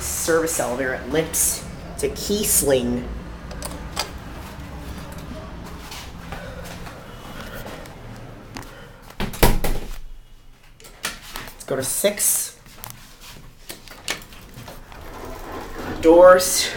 service elevator at Lips to Kiesling. Let's go to 6. Doors.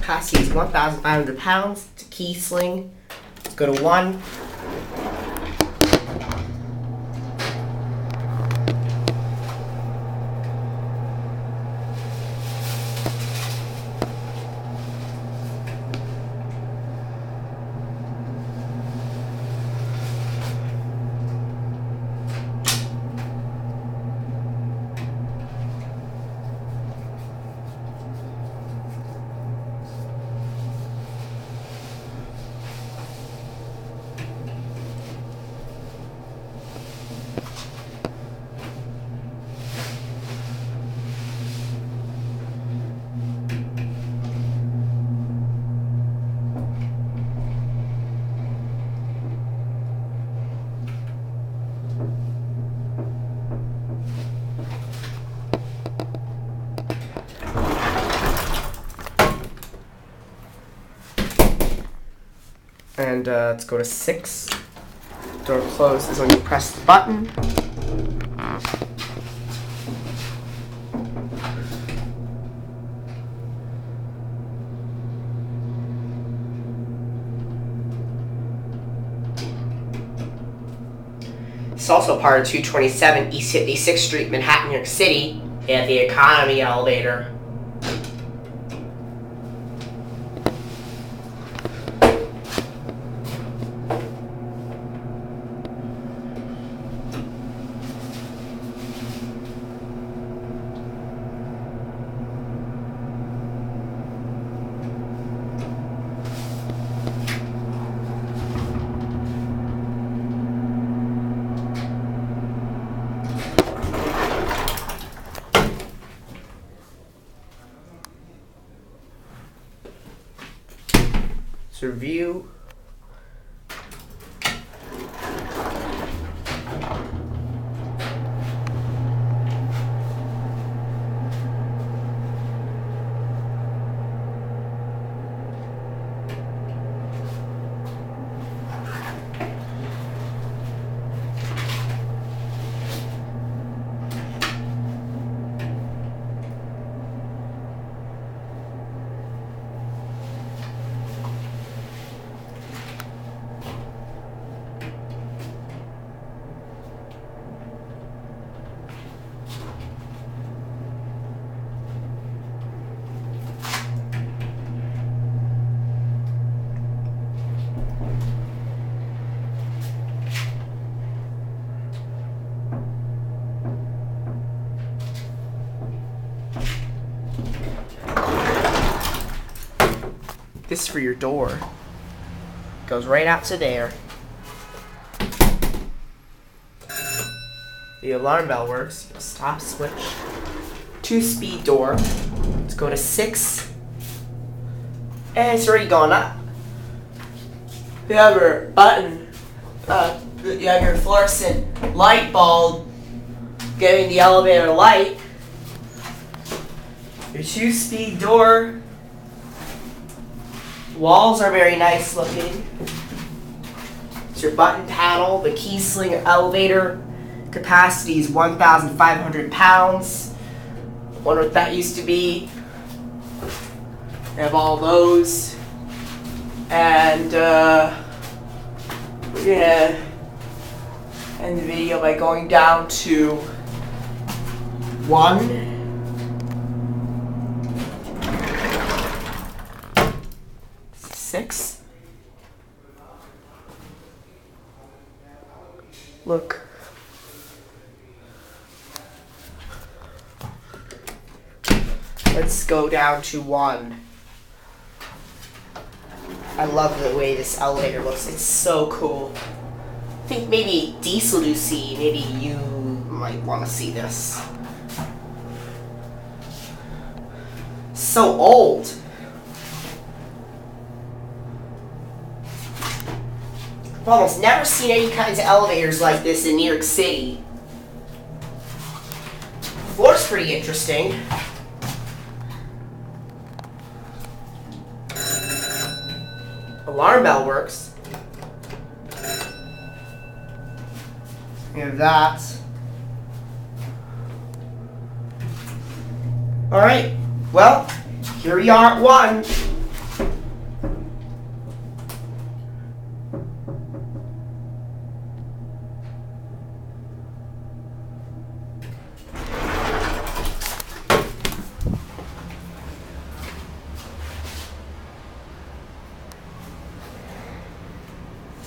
Capacity is 1,500 pounds to Kiesling. Let's go to 1. And let's go to 6. Door closed is when you press the button. It's also part of 227 East 56th Street, Manhattan, New York City, at the economy elevator. Review. This for your door. Goes right out to there. The alarm bell works. You'll stop, switch. 2-speed door. Let's go to 6. And it's already gone up. You have your button. You have your fluorescent light bulb giving the elevator light. Your 2-speed door. Walls are very nice looking. It's your button panel. The Kiesling elevator capacity is 1,500 pounds. I wonder what that used to be. They have all those. And we're gonna end the video by going down to 1, 6. Look. Let's go down to 1. I love the way this elevator looks. It's so cool. I think maybe Dieselducy, maybe you might want to see this. So old. I've almost never seen any kinds of elevators like this in New York City. The floor's pretty interesting. Alarm bell works. We have that. Alright, well, here we are at 1.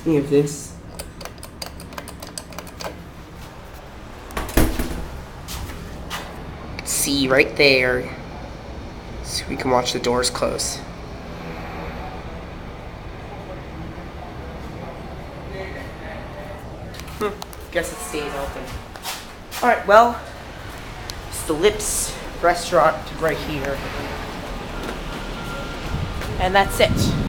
Any of this. See right there. So we can watch the doors close. Guess it stays open. Alright, well, it's the Lips restaurant right here. And that's it.